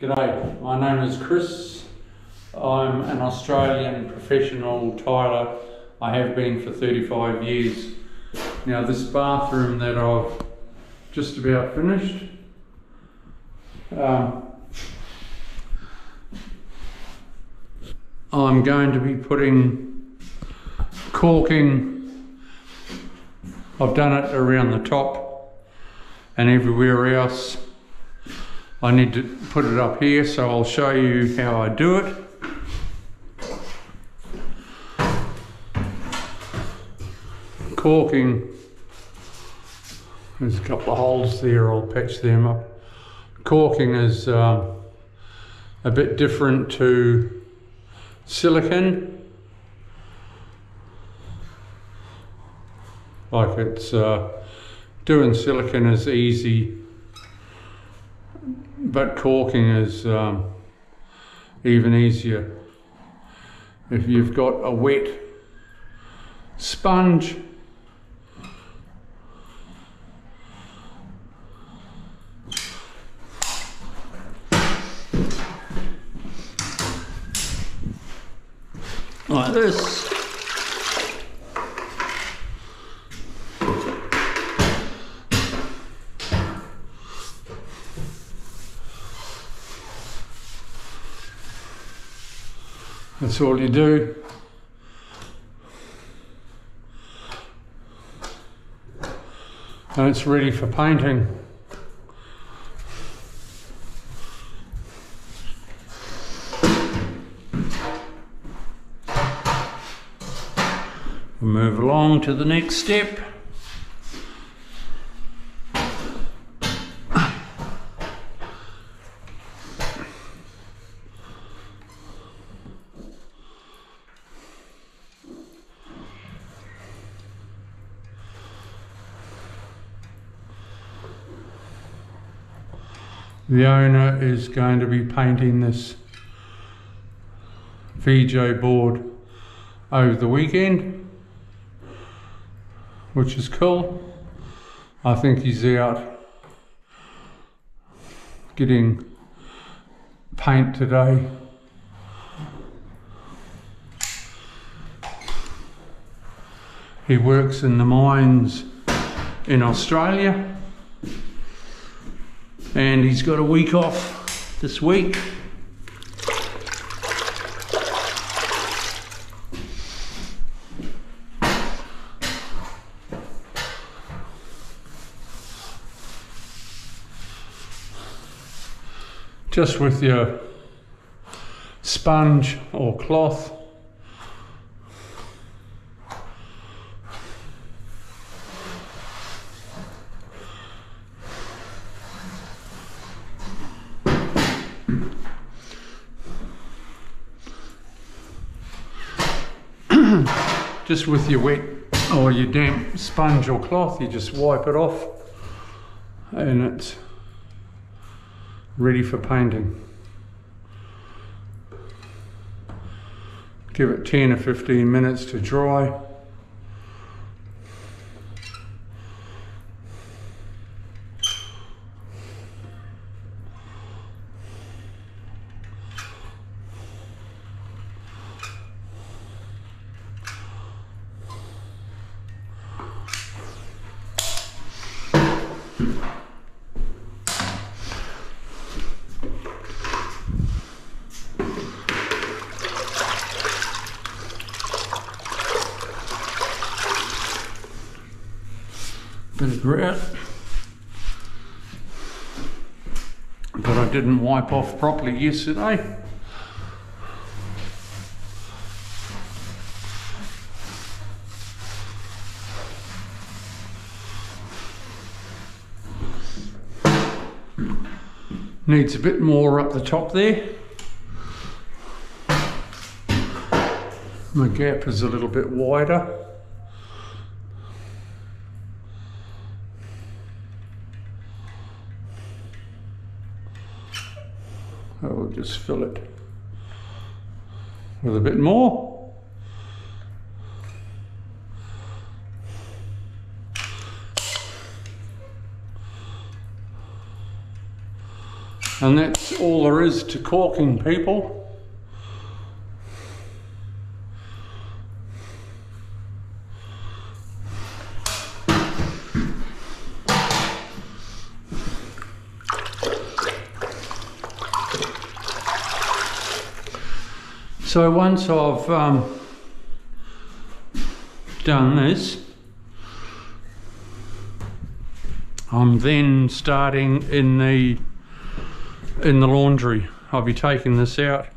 G'day, my name is Chris. I'm an Australian professional tiler. I have been for 35 years. Now this bathroom that I've just about finished, I'm going to be putting caulking. I've done it around the top and everywhere else. I need to put it up here, so I'll show you how I do it. Caulking, there's a couple of holes there, I'll patch them up. Caulking is a bit different to silicon. Like it's, doing silicon is easy, but caulking is even easier. If you've got a wet sponge, like this, that's all you do. And it's ready for painting. We'll move along to the next step. The owner is going to be painting this VJ board over the weekend, which is cool. I think he's out getting paint today. He works in the mines in Australia, and he's got a week off this week. Just with your sponge or cloth. Just with your wet or your damp sponge or cloth, you just wipe it off and it's ready for painting. Give it 10 or 15 minutes to dry. Bit of grit, but I didn't wipe off properly yesterday. Needs a bit more up the top there. The gap is a little bit wider. I will just fill it with a bit more. And that's all there is to corking, people. So once I've done this, I'm then starting in the laundry. I'll be taking this out,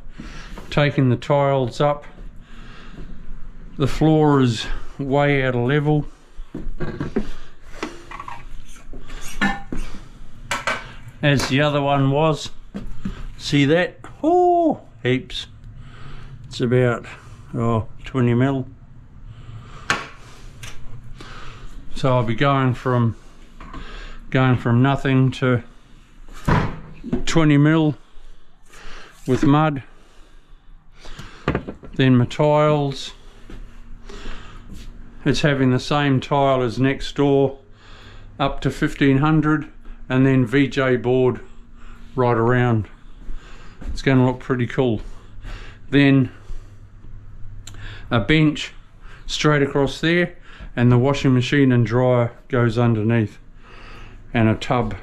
taking the tiles up. The floor is way out of level. As the other one was. See that? Oh, heaps. It's about 20 mil. So I'll be going from nothing to 20 mil with mud, then my tiles. It's having the same tile as next door up to 1500, and then VJ board right around. It's going to look pretty cool. Then a bench straight across there, and the washing machine and dryer goes underneath, and a tub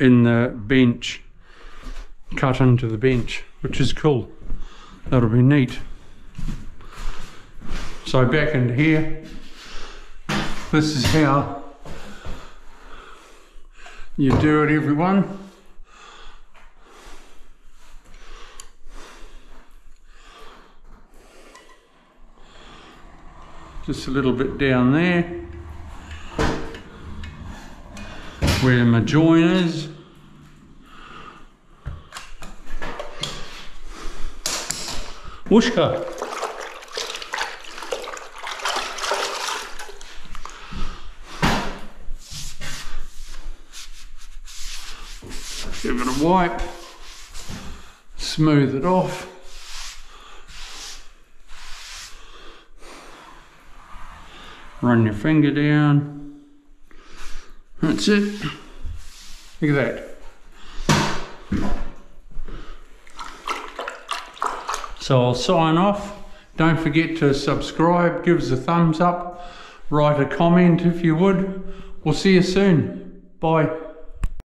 in the bench, cut into the bench, which is cool. That'll be neat. So back into here, this is how you do it, everyone. Just a little bit down there, where my join is. Whooshka! Give it a wipe, smooth it off. Run your finger down. That's it. Look at that. So I'll sign off. Don't forget to subscribe, give us a thumbs up, write a comment if you would. We'll see you soon. Bye.